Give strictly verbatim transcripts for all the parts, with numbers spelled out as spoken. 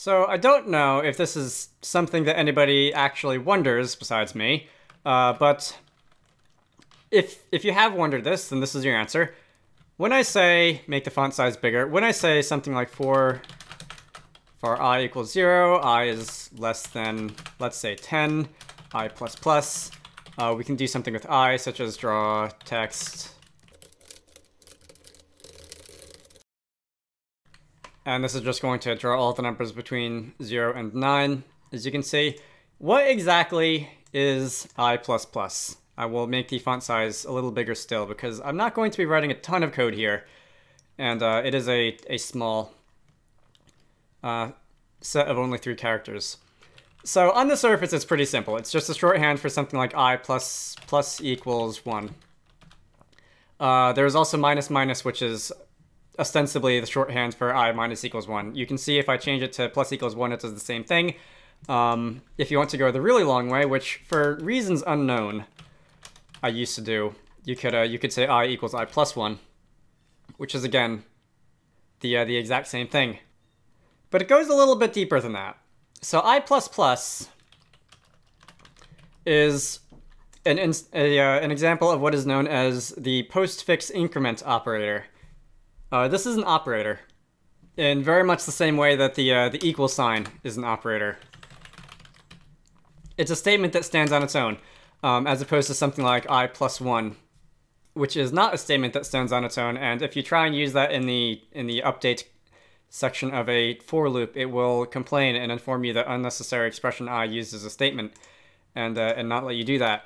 So I don't know if this is something that anybody actually wonders besides me, uh, but if, if you have wondered this, then this is your answer. When I say make the font size bigger, when I say something like for, for I equals zero, I is less than, let's say ten, I plus plus, uh, we can do something with I, such as draw text. And this is just going to draw all the numbers between zero and nine, as you can see. What exactly is I plus plus? I will make the font size a little bigger still because I'm not going to be writing a ton of code here. And uh, it is a, a small uh, set of only three characters. So on the surface, it's pretty simple. It's just a shorthand for something like I plus plus equals one. Uh, there is also minus minus, which is ostensibly the shorthand for I minus equals one. You can see if I change it to plus equals one, it does the same thing. Um, if you want to go the really long way, which for reasons unknown, I used to do, you could uh, you could say I equals I plus one, which is again the uh, the exact same thing. But it goes a little bit deeper than that. So I plus plus is an in, a, uh, an example of what is known as the postfix increment operator. Uh, this is an operator in very much the same way that the, uh, the equal sign is an operator. It's a statement that stands on its own, um, as opposed to something like I plus one, which is not a statement that stands on its own. And if you try and use that in the, in the update section of a for loop, it will complain and inform you that unnecessary expression I used as a statement and, uh, and not let you do that.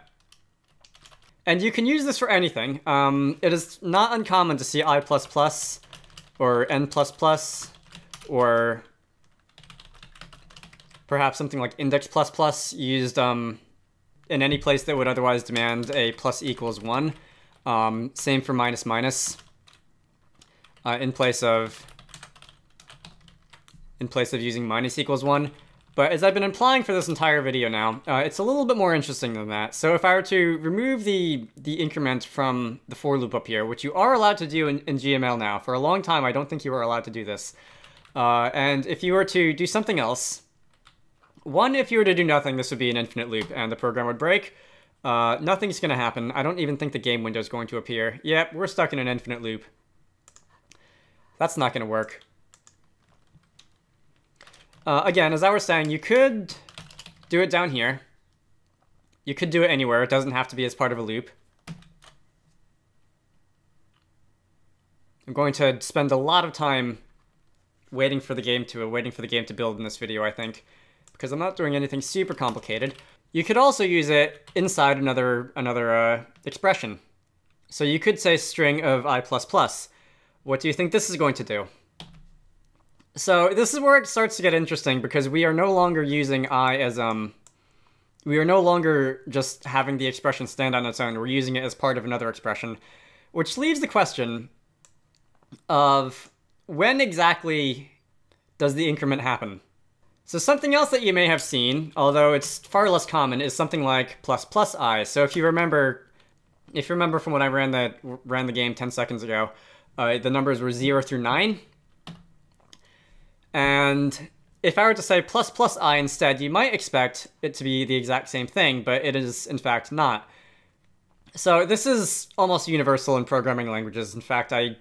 And you can use this for anything. Um, it is not uncommon to see I++ or N++ or perhaps something like index++ used um, in any place that would otherwise demand a plus equals one. Um, same for minus minus uh, in place of in place of using minus equals one. But as I've been implying for this entire video now, uh, it's a little bit more interesting than that. So if I were to remove the, the increment from the for loop up here, which you are allowed to do in, in G M L now. For a long time, I don't think you were allowed to do this. Uh, and if you were to do something else, one, if you were to do nothing, this would be an infinite loop and the program would break. Uh, nothing's going to happen. I don't even think the game window is going to appear. Yep, we're stuck in an infinite loop. That's not going to work. Uh, again, as I was saying, you could do it down here. You could do it anywhere. It doesn't have to be as part of a loop. I'm going to spend a lot of time waiting for the game to waiting for the game to build in this video, I think, because I'm not doing anything super complicated. You could also use it inside another another uh, expression. So you could say string of I plus plus. What do you think this is going to do? So this is where it starts to get interesting because we are no longer using I as, um, we are no longer just having the expression stand on its own. We're using it as part of another expression, which leaves the question of when exactly does the increment happen? So something else that you may have seen, although it's far less common, is something like plus plus I. So if you remember, if you remember from when I ran the, ran the game ten seconds ago, uh, the numbers were zero through nine. And if I were to say plus plus I instead, you might expect it to be the exact same thing, but it is in fact not. So this is almost universal in programming languages. In fact, I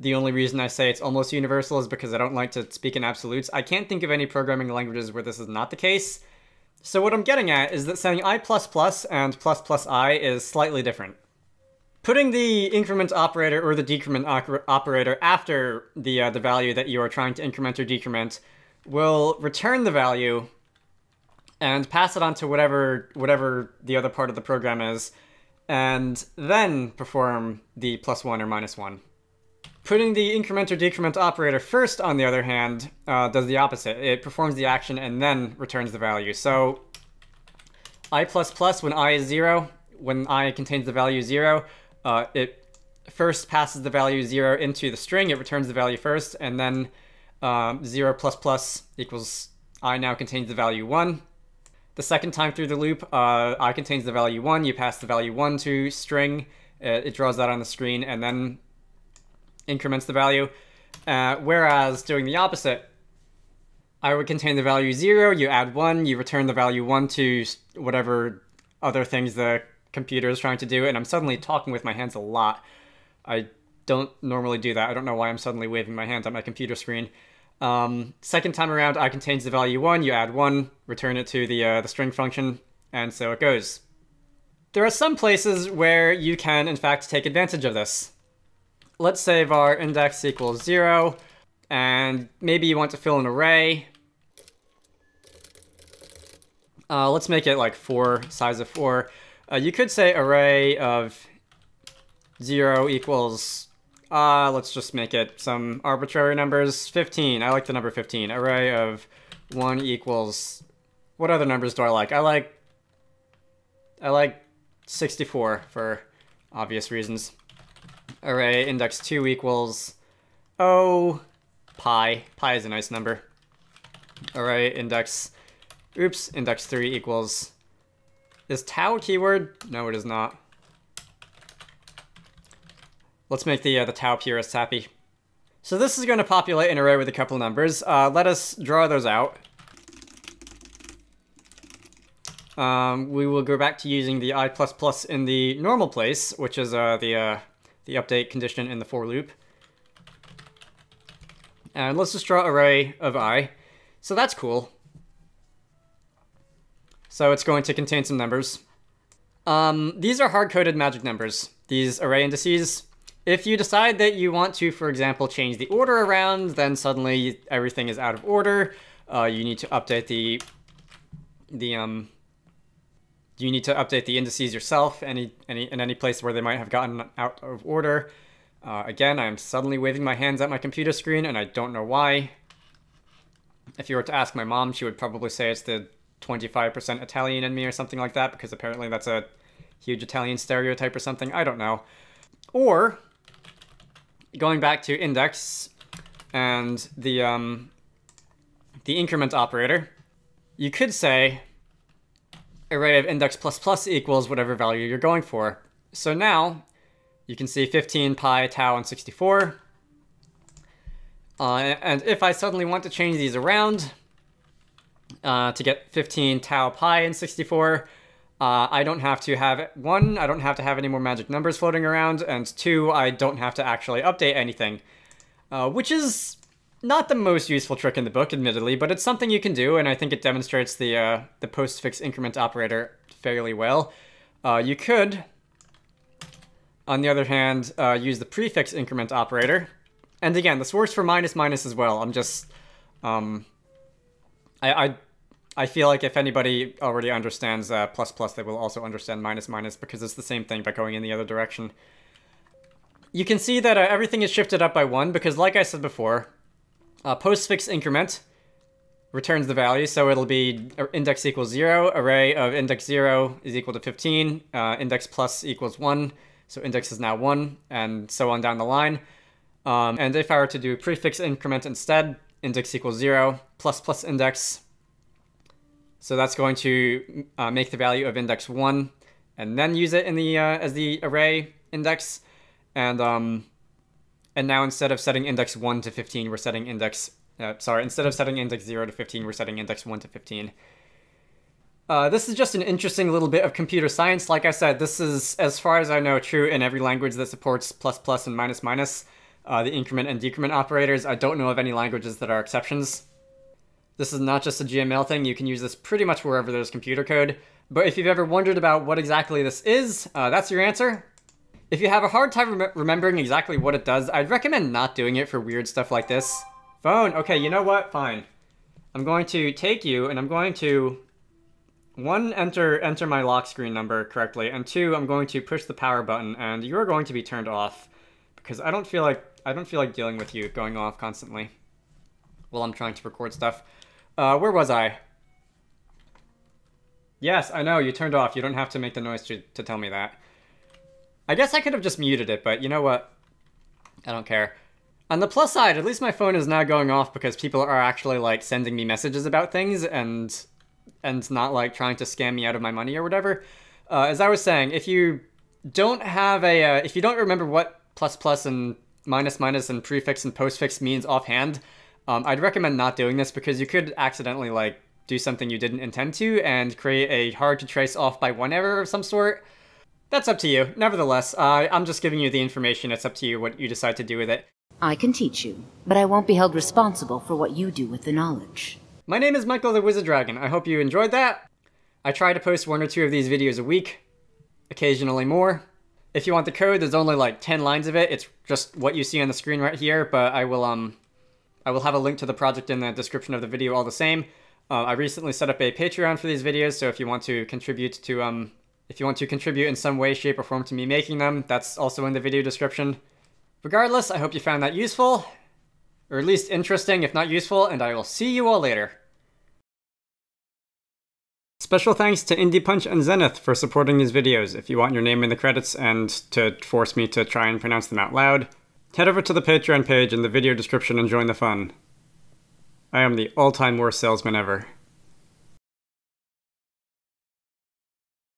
the only reason I say it's almost universal is because I don't like to speak in absolutes. I can't think of any programming languages where this is not the case. So what I'm getting at is that saying I plus plus and plus plus I is slightly different. Putting the increment operator or the decrement operator after the, uh, the value that you are trying to increment or decrement will return the value and pass it on to whatever, whatever the other part of the program is, and then perform the plus one or minus one. Putting the increment or decrement operator first, on the other hand, uh, does the opposite. It performs the action and then returns the value. So I plus plus when I is zero, when I contains the value zero, Uh, it first passes the value zero into the string, it returns the value first, and then um, zero plus plus equals I now contains the value one. The second time through the loop, uh, I contains the value one, you pass the value one to string, it, it draws that on the screen and then increments the value. Uh, whereas doing the opposite, I would contain the value zero, you add one, you return the value one to whatever other things the computer is trying to do, and I'm suddenly talking with my hands a lot. I don't normally do that. I don't know why I'm suddenly waving my hands at my computer screen. Um, second time around, I contains the value one, you add one, return it to the, uh, the string function, and so it goes. There are some places where you can, in fact, take advantage of this. Let's say var index equals zero, and maybe you want to fill an array. Uh, let's make it like four, size of four. Uh, you could say array of zero equals, uh, let's just make it some arbitrary numbers, fifteen. I like the number fifteen. Array of one equals, what other numbers do I like? I like, I like sixty-four for obvious reasons. Array index two equals, oh, pi. Pi is a nice number. Array index, oops, index three equals, is tau a keyword? No, it is not. Let's make the, uh, the tau purists happy. So this is going to populate an array with a couple numbers. Uh, let us draw those out. Um, we will go back to using the I++ in the normal place, which is uh, the, uh, the update condition in the for loop. And let's just draw array of I. So that's cool. So it's going to contain some numbers. Um, these are hard-coded magic numbers, these array indices. If you decide that you want to, for example, change the order around, then suddenly everything is out of order. Uh, you need to update the the um. You need to update the indices yourself. Any any in any place where they might have gotten out of order. Uh, again, I am suddenly waving my hands at my computer screen, and I don't know why. If you were to ask my mom, she would probably say it's the twenty-five percent Italian in me or something like that, because apparently that's a huge Italian stereotype or something. I don't know. Or going back to index and the um, the increment operator, you could say array of index plus plus equals whatever value you're going for. So now you can see fifteen, pi, tau, and sixty-four. Uh, and if I suddenly want to change these around uh, to get fifteen, tau, pi, and sixty-four, Uh, I don't have to have, one, I don't have to have any more magic numbers floating around, and two, I don't have to actually update anything. Uh, which is not the most useful trick in the book, admittedly, but it's something you can do, and I think it demonstrates the, uh, the postfix increment operator fairly well. Uh, you could, on the other hand, uh, use the prefix increment operator. And again, this works for minus minus as well. I'm just, um, I... I I feel like if anybody already understands uh, plus plus, they will also understand minus minus, because it's the same thing but going in the other direction. You can see that uh, everything is shifted up by one, because like I said before, uh, postfix increment returns the value, so it'll be index equals zero, array of index zero is equal to fifteen, uh, index plus equals one, so index is now one, and so on down the line. Um, and if I were to do prefix increment instead, index equals zero, plus plus index, so that's going to uh, make the value of index one, and then use it in the uh, as the array index. And um, and now instead of setting index one to fifteen, we're setting index uh, sorry instead of setting index zero to fifteen, we're setting index one to fifteen. Uh, this is just an interesting little bit of computer science. Like I said, this is, as far as I know, true in every language that supports plus plus and minus minus, uh, the increment and decrement operators. I don't know of any languages that are exceptions. This is not just a G M L thing. You can use this pretty much wherever there's computer code. But if you've ever wondered about what exactly this is, uh, that's your answer. If you have a hard time rem remembering exactly what it does, I'd recommend not doing it for weird stuff like this. Phone, okay, you know what, fine. I'm going to take you, and I'm going to, one, enter, enter my lock screen number correctly, and two, I'm going to push the power button, and you're going to be turned off, because I don't feel like, I don't feel like dealing with you going off constantly while I'm trying to record stuff. Uh, where was I? Yes, I know, you turned off. You don't have to make the noise to, to tell me that. I guess I could have just muted it, but you know what? I don't care. On the plus side, at least my phone is now going off because people are actually, like, sending me messages about things and and not, like, trying to scam me out of my money or whatever. Uh, as I was saying, if you don't have a... Uh, if you don't remember what plus plus and minus minus and prefix and postfix means offhand, Um, I'd recommend not doing this because you could accidentally like do something you didn't intend to and create a hard to trace off by one error of some sort. That's up to you. Nevertheless, uh, I'm just giving you the information. It's up to you what you decide to do with it. I can teach you, but I won't be held responsible for what you do with the knowledge. My name is Michael the Wizard Dragon. I hope you enjoyed that. I try to post one or two of these videos a week, occasionally more. If you want the code, there's only like ten lines of it. It's just what you see on the screen right here, but I will um, I will have a link to the project in the description of the video all the same. Uh, I recently set up a Patreon for these videos, so if you want to contribute to um, if you want to contribute in some way, shape, or form to me making them, that's also in the video description. Regardless, I hope you found that useful, or at least interesting, if not useful, and I will see you all later. Special thanks to Indie Punch and Zenith for supporting these videos. If you want your name in the credits and to force me to try and pronounce them out loud, head over to the Patreon page in the video description and join the fun. I am the all-time worst salesman ever.